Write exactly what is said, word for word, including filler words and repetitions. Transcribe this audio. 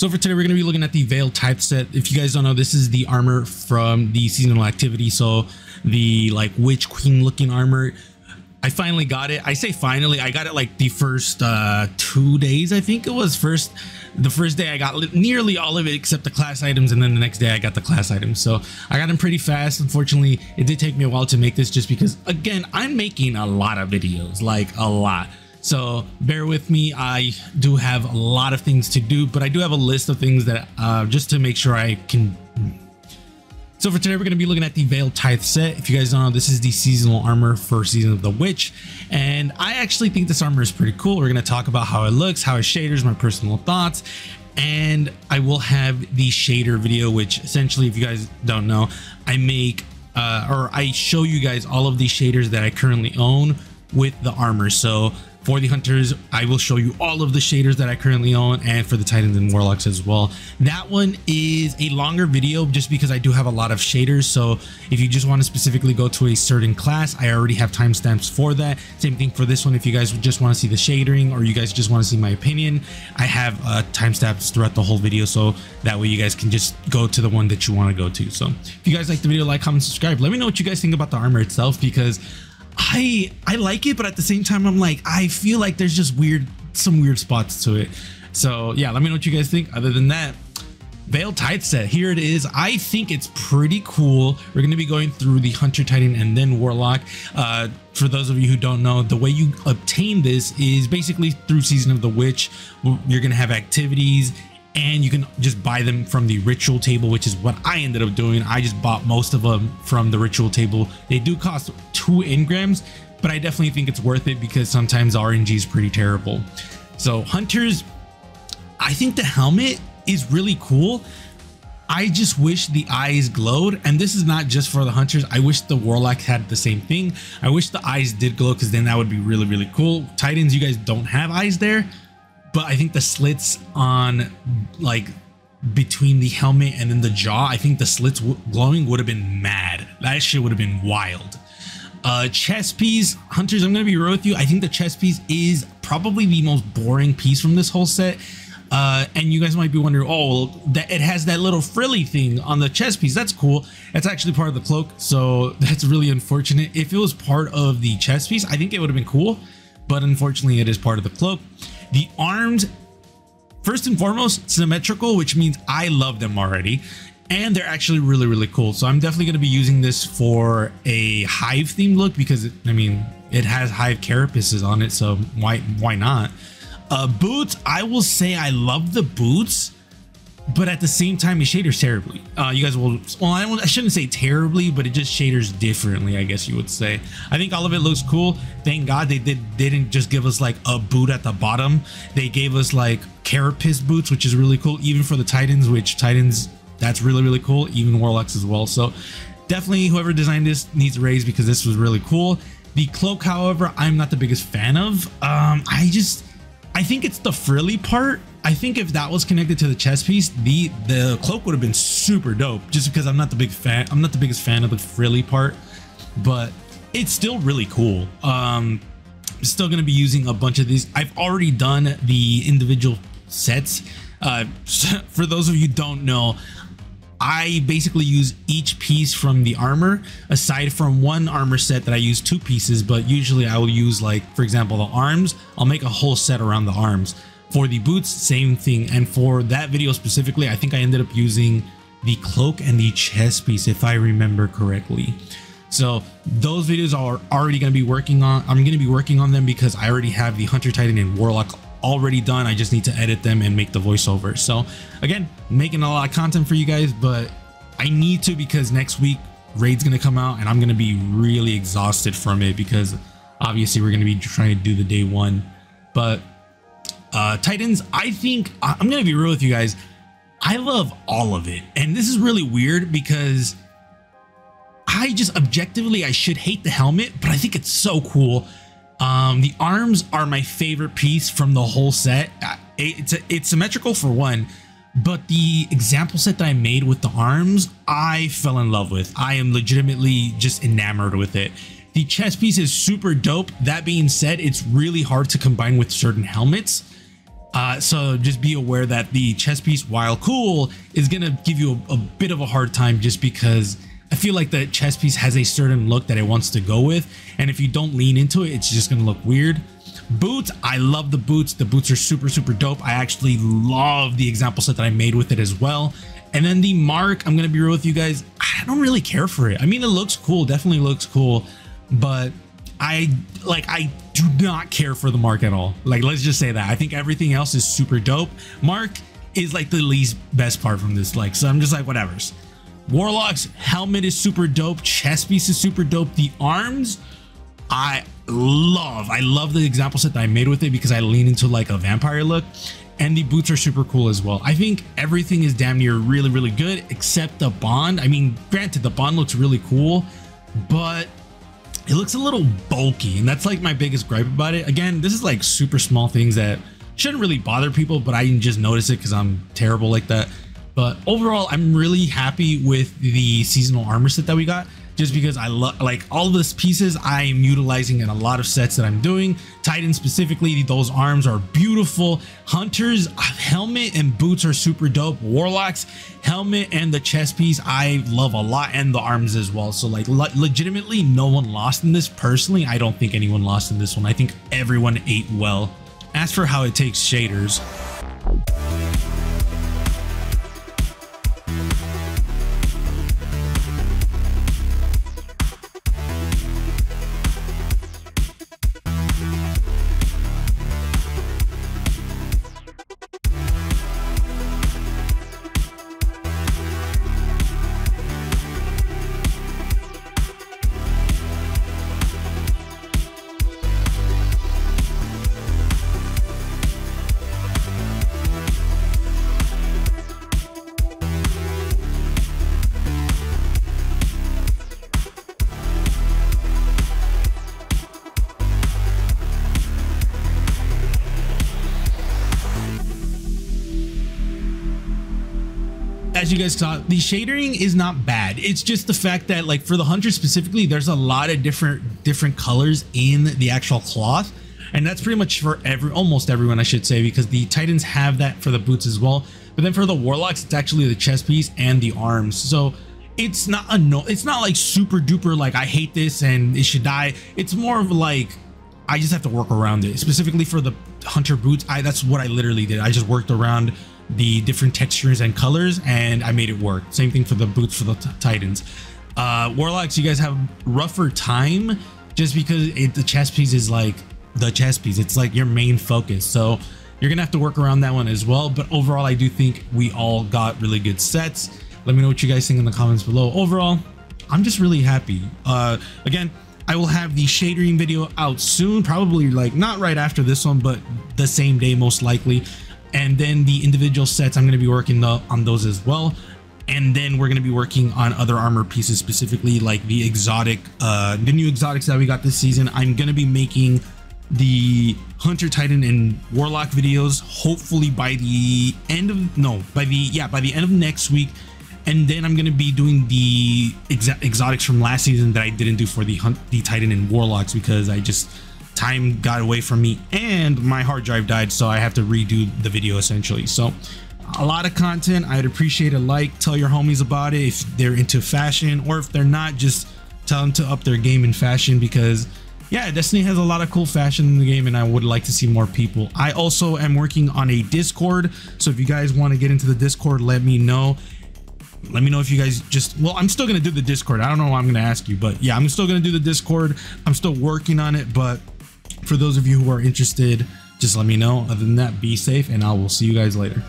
So for today, we're going to be looking at the Veiled Tithe set. If you guys don't know, this is the armor from the seasonal activity. So the like witch queen looking armor. I finally got it. I say finally, I got it like the first uh, two days. I think it was first. The first day I got nearly all of it except the class items. And then the next day I got the class items. So I got them pretty fast. Unfortunately, it did take me a while to make this just because, again, I'm making a lot of videos, like a lot. So bear with me. I do have a lot of things to do, but I do have a list of things that uh, just to make sure I can. So for today, we're going to be looking at the Veiled Tithe set. If you guys don't know, this is the seasonal armor for Season of the Witch. And I actually think this armor is pretty cool. We're going to talk about how it looks, how it shaders, my personal thoughts. And I will have the shader video, which essentially, if you guys don't know, I make uh, or I show you guys all of the shaders that I currently own with the armor. So for the hunters, I will show you all of the shaders that I currently own, and for the titans and warlocks as well. That one is a longer video just because I do have a lot of shaders. So if you just want to specifically go to a certain class, I already have timestamps for that. Same thing for this one. If you guys just want to see the shadering, or you guys just want to see my opinion, I have uh, timestamps throughout the whole video. So that way you guys can just go to the one that you want to go to. So if you guys like the video, like, comment, subscribe. Let me know what you guys think about the armor itself, because I I like it, but at the same time, I'm like, I feel like there's just weird, some weird spots to it. So yeah, let me know what you guys think. Other than that, Veiled Tithe set, here it is. I think it's pretty cool. We're going to be going through the hunter, titan, and then warlock. Uh, for those of you who don't know, the way you obtain this is basically through Season of the Witch. You're going to have activities, and you can just buy them from the ritual table, which is what I ended up doing. I just bought most of them from the ritual table. They do cost two engrams, but I definitely think it's worth it because sometimes R N G is pretty terrible. So hunters, I think the helmet is really cool. I just wish the eyes glowed, and this is not just for the hunters. I wish the warlock had the same thing. I wish the eyes did glow, because then that would be really, really cool. Titans, you guys don't have eyes there, but I think the slits on, like, between the helmet and then the jaw, I think the slits glowing would have been mad. That shit would have been wild. Uh, chest piece, hunters, I'm gonna be real with you. I think the chest piece is probably the most boring piece from this whole set. Uh, and you guys might be wondering, oh, that it has that little frilly thing on the chest piece. That's cool. That's actually part of the cloak, so that's really unfortunate. If it was part of the chest piece, I think it would have been cool, but unfortunately, it is part of the cloak. The arms, first and foremost, symmetrical, which means I love them already. And they're actually really, really cool. So I'm definitely going to be using this for a hive themed look because, it, I mean, it has hive carapaces on it. So why why not? Uh, boots, I will say I love the boots, but at the same time, it shaders terribly. Uh, you guys will, well, I, I shouldn't say terribly, but it just shaders differently, I guess you would say. I think all of it looks cool. Thank God they did, they didn't just give us like a boot at the bottom. They gave us like carapace boots, which is really cool, even for the Titans, which Titans... that's really, really cool, even warlocks as well. So definitely whoever designed this needs a raise because this was really cool. The cloak, however, I'm not the biggest fan of. Um, I just, I think it's the frilly part. I think if that was connected to the chest piece, the, the cloak would have been super dope just because I'm not the big fan. I'm not the biggest fan of the frilly part, but it's still really cool. Um, I'm still going to be using a bunch of these. I've already done the individual sets. Uh, for those of you who don't know, I basically use each piece from the armor, aside from one armor set that I use two pieces, but usually I will use, like, for example, the arms. I'll make a whole set around the arms. For the boots, same thing. And for that video specifically, I think I ended up using the cloak and the chest piece, if I remember correctly. So those videos are already going to be working on. I'm going to be working on them because I already have the Hunter, Titan, and Warlock already done. I just need to edit them and make the voiceover. So again, making a lot of content for you guys, but I need to because next week Raid's gonna come out and I'm gonna be really exhausted from it because obviously we're gonna be trying to do the day one. But uh Titans, I think I'm gonna be real with you guys, I love all of it. And this is really weird because I just objectively I should hate the helmet, but I think it's so cool. Um, the arms are my favorite piece from the whole set. It's, it's symmetrical for one, but the example set that I made with the arms, I fell in love with. I am legitimately just enamored with it. The chest piece is super dope. That being said, it's really hard to combine with certain helmets. Uh, so just be aware that the chess piece, while cool, is going to give you a, a bit of a hard time, just because I feel like the chess piece has a certain look that it wants to go with. And if you don't lean into it, it's just going to look weird. Boots, I love the boots. The boots are super, super dope. I actually love the example set that I made with it as well. And then the mark, I'm going to be real with you guys, I don't really care for it. I mean, it looks cool, definitely looks cool, but I like, I do not care for the mark at all. Like, let's just say that. I think everything else is super dope. Mark is like the least best part from this. Like, so I'm just like, whatever's. Warlock's helmet is super dope. Chest piece is super dope. The arms, I love. I love the example set that I made with it because I lean into like a vampire look. And the boots are super cool as well. I think everything is damn near really, really good except the bond. I mean, granted, the bond looks really cool, but it looks a little bulky. And that's like my biggest gripe about it. Again, this is like super small things that shouldn't really bother people, but I didn't just notice it because I'm terrible like that. But overall, I'm really happy with the seasonal armor set that we got, just because I love like all of these pieces I am utilizing in a lot of sets that I'm doing. Titan specifically, those arms are beautiful. Hunter's helmet and boots are super dope. Warlock's helmet and the chest piece I love a lot, and the arms as well. So like le legitimately no one lost in this. Personally, I don't think anyone lost in this one. I think everyone ate well. As for how it takes shaders, as you guys saw, the shading is not bad. It's just the fact that like for the Hunter specifically, there's a lot of different different colors in the actual cloth, and that's pretty much for every almost everyone I should say, because the Titans have that for the boots as well. But then for the Warlocks, it's actually the chest piece and the arms. So it's not a no it's not like super duper like I hate this and it should die. It's more of like I just have to work around it. Specifically for the Hunter boots, I that's what I literally did. I just worked around the different textures and colors, and I made it work. Same thing for the boots for the Titans. Uh, Warlocks, you guys have rougher time just because it, the chest piece is like the chest piece. It's like your main focus. So you're gonna have to work around that one as well. But overall, I do think we all got really good sets. Let me know what you guys think in the comments below. Overall, I'm just really happy. Uh, again, I will have the shadering video out soon, probably like not right after this one, but the same day most likely. And then the individual sets, I'm going to be working the, on those as well. And then we're going to be working on other armor pieces, specifically like the exotic, uh, the new exotics that we got this season. I'm going to be making the Hunter, Titan, and Warlock videos, hopefully by the end of, no, by the, yeah, by the end of next week. And then I'm going to be doing the ex exotics from last season that I didn't do for the Hunt, the Titan, and Warlocks, because I just... time got away from me and my hard drive died, so I have to redo the video essentially. So a lot of content. I'd appreciate a like. Tell your homies about it if they're into fashion, or if they're not, just tell them to up their game in fashion, because yeah, Destiny has a lot of cool fashion in the game and I would like to see more people. I also am working on a Discord, so if you guys want to get into the Discord, let me know. Let me know if you guys just, well, I'm still going to do the Discord. I don't know what I'm going to ask you, but yeah, I'm still going to do the Discord. I'm still working on it, but for those of you who are interested, just let me know. Other than that, be safe, and I will see you guys later.